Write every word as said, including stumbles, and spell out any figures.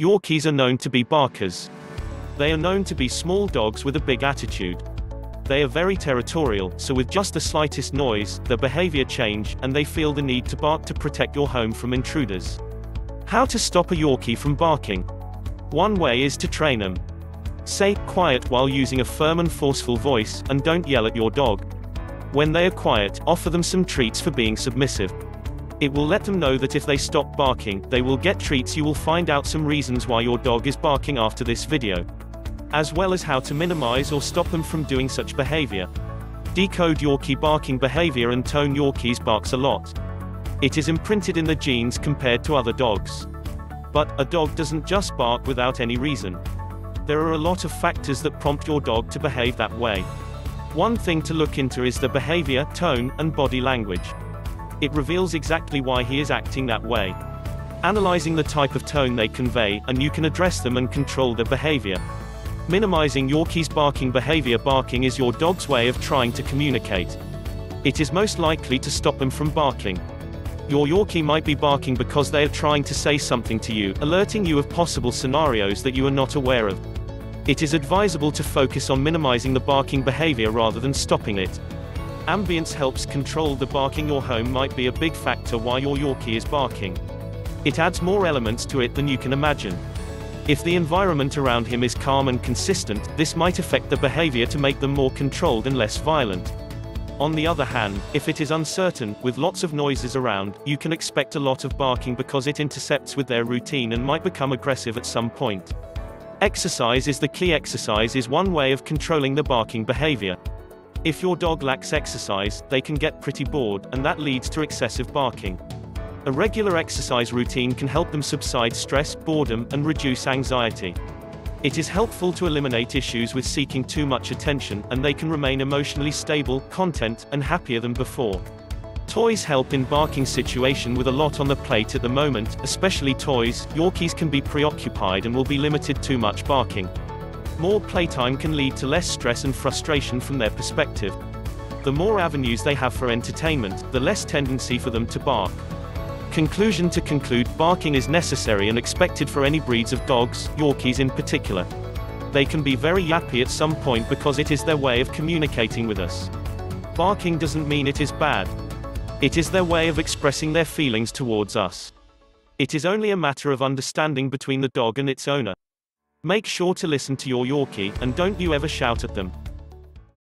Yorkies are known to be barkers. They are known to be small dogs with a big attitude. They are very territorial, so with just the slightest noise, their behavior change, and they feel the need to bark to protect your home from intruders. How to stop a Yorkie from barking? One way is to train them. Say, "Quiet," while using a firm and forceful voice, and don't yell at your dog. When they are quiet, offer them some treats for being submissive. It will let them know that if they stop barking, they will get treats. You will find out some reasons why your dog is barking after this video, as well as how to minimize or stop them from doing such behavior. Decode Yorkie barking behavior and tone. Yorkies barks a lot. It is imprinted in the genes compared to other dogs. But a dog doesn't just bark without any reason. There are a lot of factors that prompt your dog to behave that way. One thing to look into is the behavior, tone, and body language. It reveals exactly why he is acting that way. Analyzing the type of tone they convey, and you can address them and control their behavior. Minimizing Yorkies' barking behavior. Barking is your dog's way of trying to communicate. It is most likely to stop them from barking. Your Yorkie might be barking because they are trying to say something to you, alerting you of possible scenarios that you are not aware of. It is advisable to focus on minimizing the barking behavior rather than stopping it. Ambience helps control the barking. Your home might be a big factor why your Yorkie is barking. It adds more elements to it than you can imagine. If the environment around him is calm and consistent, this might affect the behavior to make them more controlled and less violent. On the other hand, if it is uncertain, with lots of noises around, you can expect a lot of barking because it intercepts with their routine and might become aggressive at some point. Exercise is the key. Exercise is one way of controlling the barking behavior. If your dog lacks exercise, they can get pretty bored, and that leads to excessive barking. A regular exercise routine can help them subside stress, boredom, and reduce anxiety. It is helpful to eliminate issues with seeking too much attention, and they can remain emotionally stable, content, and happier than before. Toys help in barking situation. With a lot on the plate at the moment, especially toys, Yorkies can be preoccupied and will be limited too much barking. More playtime can lead to less stress and frustration from their perspective. The more avenues they have for entertainment, the less tendency for them to bark. Conclusion. To conclude, barking is necessary and expected for any breeds of dogs, Yorkies in particular. They can be very yappy at some point because it is their way of communicating with us. Barking doesn't mean it is bad. It is their way of expressing their feelings towards us. It is only a matter of understanding between the dog and its owner. Make sure to listen to your Yorkie, and don't you ever shout at them.